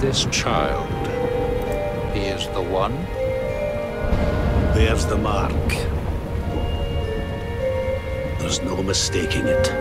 This child, he is the one. There's the mark. There's no mistaking it.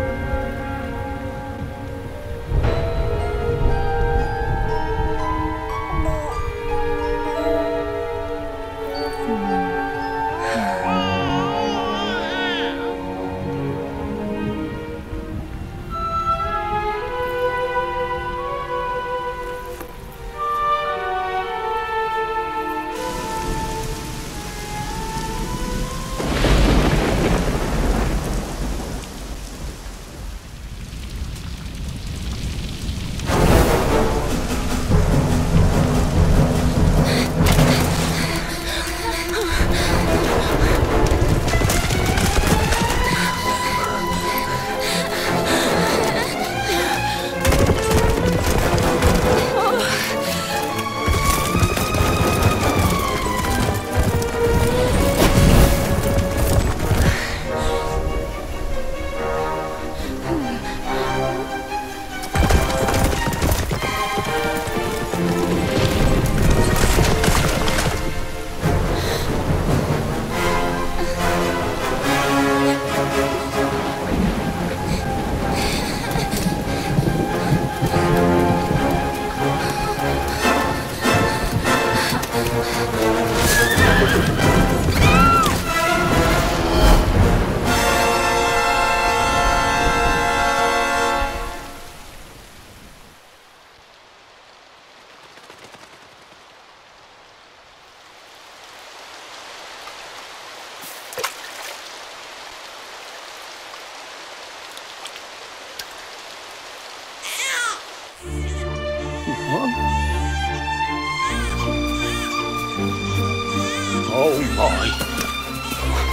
Oh my!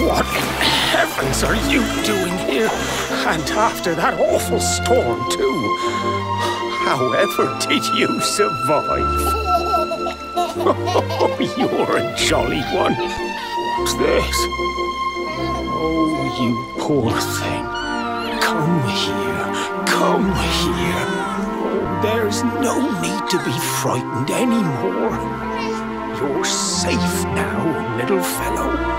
What in heavens are you doing here? And after that awful storm too! However did you survive? Oh, you're a jolly one! What's this? Oh, you poor thing! Come here! Come here! Oh, there's no need to be frightened anymore! You're safe now, little fellow.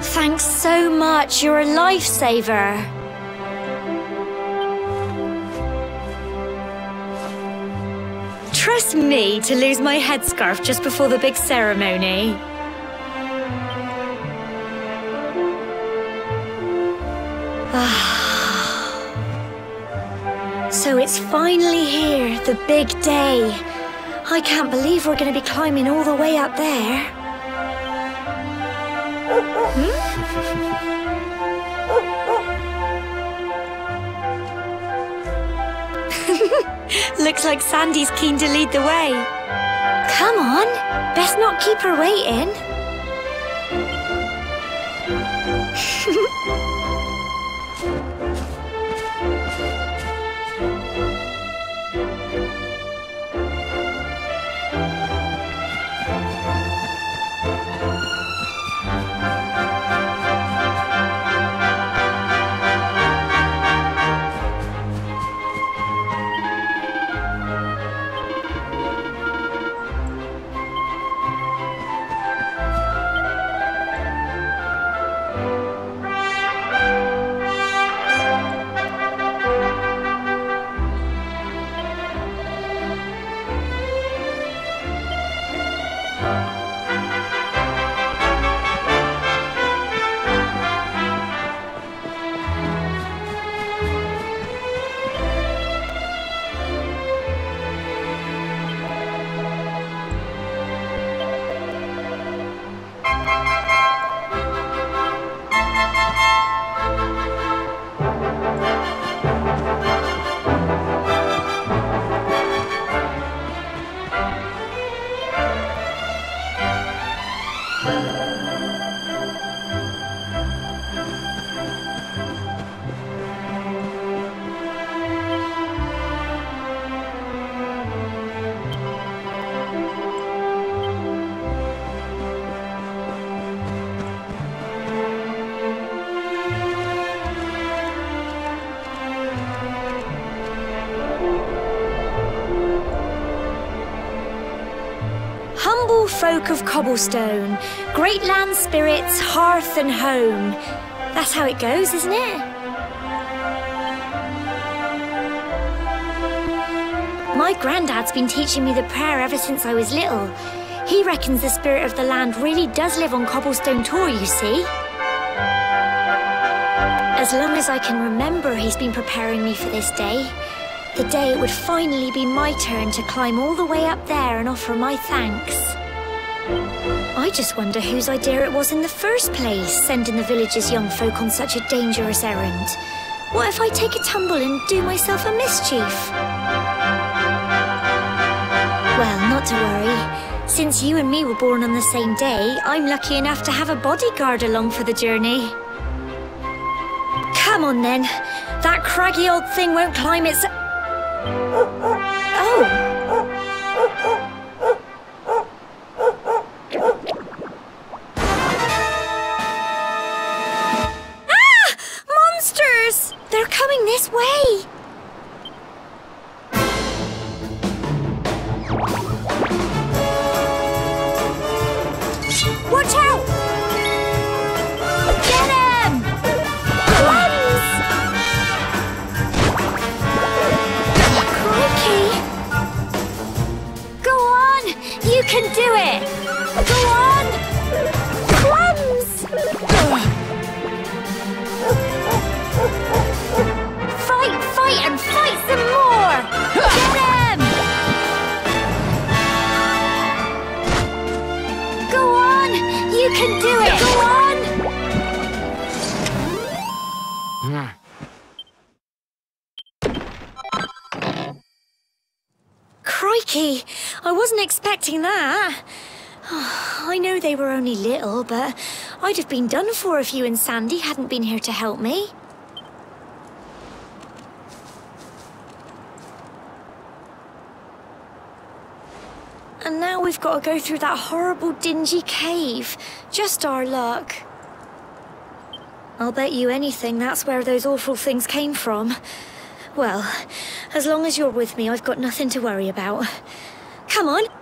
Thanks so much. You're a lifesaver. Trust me to lose my headscarf just before the big ceremony. So it's finally here, the big day. I can't believe we're going to be climbing all the way up there. Looks like Sandy's keen to lead the way. Come on, best not keep her waiting. Folk of cobblestone, great land spirits, hearth and home. That's how it goes, isn't it? My granddad's been teaching me the prayer ever since I was little. He reckons the spirit of the land really does live on Cobblestone Tor, you see. As long as I can remember, he's been preparing me for this day. The day it would finally be my turn to climb all the way up there and offer my thanks. I just wonder whose idea it was in the first place, sending the village's young folk on such a dangerous errand. What if I take a tumble and do myself a mischief? Well, not to worry. Since you and me were born on the same day, I'm lucky enough to have a bodyguard along for the journey. Come on then. That craggy old thing won't climb its... Oh! This way! Watch out! Get him! Crumbs! Crikey! Go on! You can do it! Go on! Crumbs! And fight some more! Get him! Go on! You can do it! Go on! Crikey! I wasn't expecting that. Oh, I know they were only little, but I'd have been done for if you and Sandy hadn't been here to help me. And now we've got to go through that horrible, dingy cave. Just our luck. I'll bet you anything that's where those awful things came from. Well, as long as you're with me, I've got nothing to worry about. Come on!